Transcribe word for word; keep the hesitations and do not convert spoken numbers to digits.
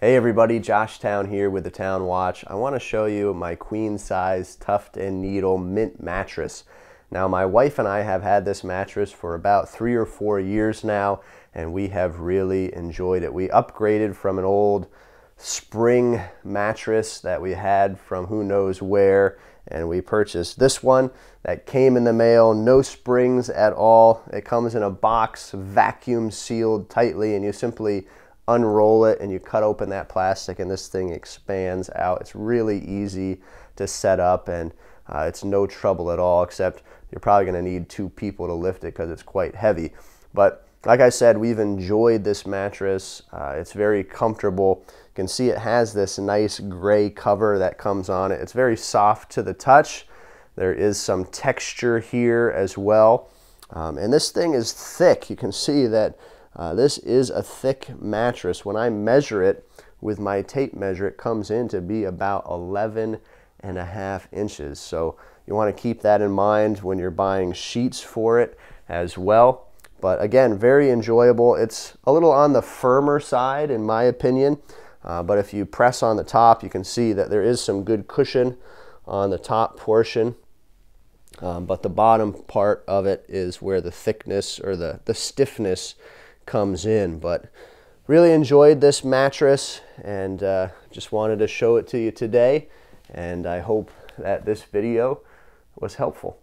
Hey everybody, Josh Town here with the Town Watch. I want to show you my queen size Tuft and Needle Mint mattress. Now my wife and I have had this mattress for about three or four years now, and we have really enjoyed it. We upgraded from an old spring mattress that we had from who knows where, and we purchased this one that came in the mail, no springs at all. It comes in a box, vacuum sealed tightly, and you simply unroll it and you cut open that plastic and this thing expands out. It's really easy to set up, and uh, it's no trouble at all, except you're probably gonna need two people to lift it because it's quite heavy. But like I said, we've enjoyed this mattress. Uh, it's very comfortable. You can see it has this nice gray cover that comes on it. It's very soft to the touch. There is some texture here as well. Um, and this thing is thick. You can see that Uh, this is a thick mattress. When I measure it with my tape measure, it comes in to be about eleven and a half inches. So you want to keep that in mind when you're buying sheets for it as well. But again, very enjoyable. It's a little on the firmer side in my opinion, uh, but if you press on the top, you can see that there is some good cushion on the top portion. Um, but the bottom part of it is where the thickness or the, the stiffness comes in. But really enjoyed this mattress, and uh, just wanted to show it to you today, and I hope that this video was helpful.